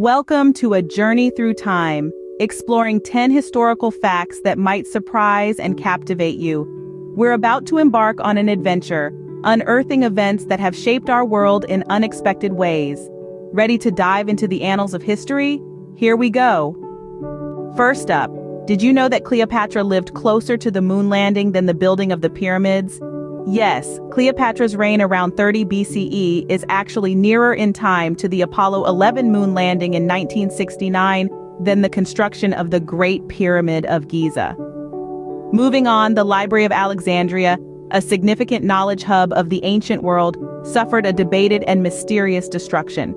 Welcome to a journey through time, exploring 10 historical facts that might surprise and captivate you. We're about to embark on an adventure, unearthing events that have shaped our world in unexpected ways. Ready to dive into the annals of history? Here we go. First up, did you know that Cleopatra lived closer to the moon landing than the building of the pyramids? Yes, Cleopatra's reign around 30 BCE is actually nearer in time to the Apollo 11 moon landing in 1969 than the construction of the Great Pyramid of Giza. Moving on, the Library of Alexandria, a significant knowledge hub of the ancient world, suffered a debated and mysterious destruction.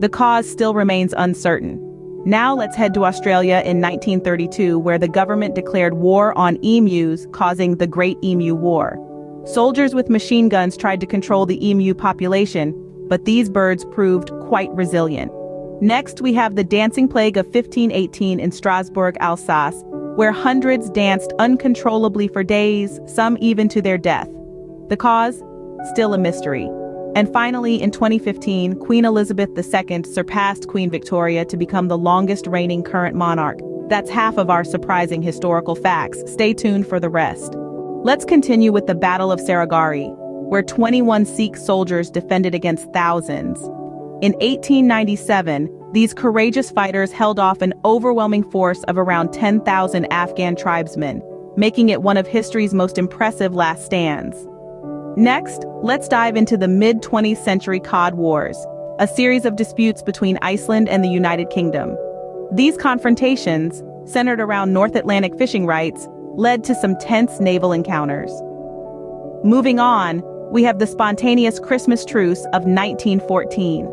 The cause still remains uncertain. Now let's head to Australia in 1932, where the government declared war on emus, causing the Great Emu War. Soldiers with machine guns tried to control the emu population, but these birds proved quite resilient. Next, we have the Dancing Plague of 1518 in Strasbourg, Alsace, where hundreds danced uncontrollably for days, some even to their death. The cause? Still a mystery. And finally, in 2015, Queen Elizabeth II surpassed Queen Victoria to become the longest reigning current monarch. That's half of our surprising historical facts. Stay tuned for the rest. Let's continue with the Battle of Saragarhi, where 21 Sikh soldiers defended against thousands. In 1897, these courageous fighters held off an overwhelming force of around 10,000 Afghan tribesmen, making it one of history's most impressive last stands. Next, let's dive into the mid-20th century Cod Wars, a series of disputes between Iceland and the United Kingdom. These confrontations, centered around North Atlantic fishing rights, led to some tense naval encounters. Moving on, we have the spontaneous Christmas truce of 1914.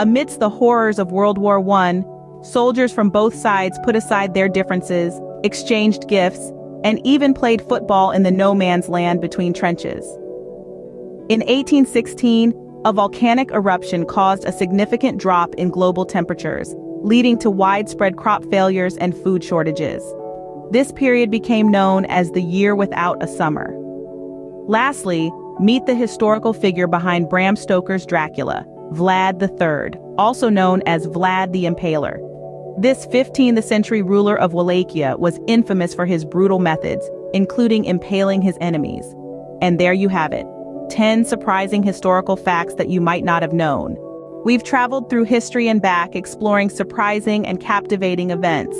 Amidst the horrors of World War I, soldiers from both sides put aside their differences, exchanged gifts, and even played football in the no-man's land between trenches. In 1816, a volcanic eruption caused a significant drop in global temperatures, leading to widespread crop failures and food shortages. This period became known as the Year Without a Summer. Lastly, meet the historical figure behind Bram Stoker's Dracula, Vlad III, also known as Vlad the Impaler. This 15th century ruler of Wallachia was infamous for his brutal methods, including impaling his enemies. And there you have it, 10 surprising historical facts that you might not have known. We've traveled through history and back, exploring surprising and captivating events.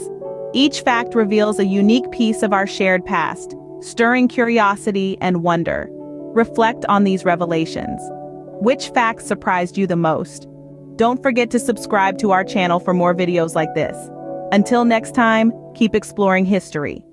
Each fact reveals a unique piece of our shared past, stirring curiosity and wonder. Reflect on these revelations. Which facts surprised you the most? Don't forget to subscribe to our channel for more videos like this. Until next time, keep exploring history.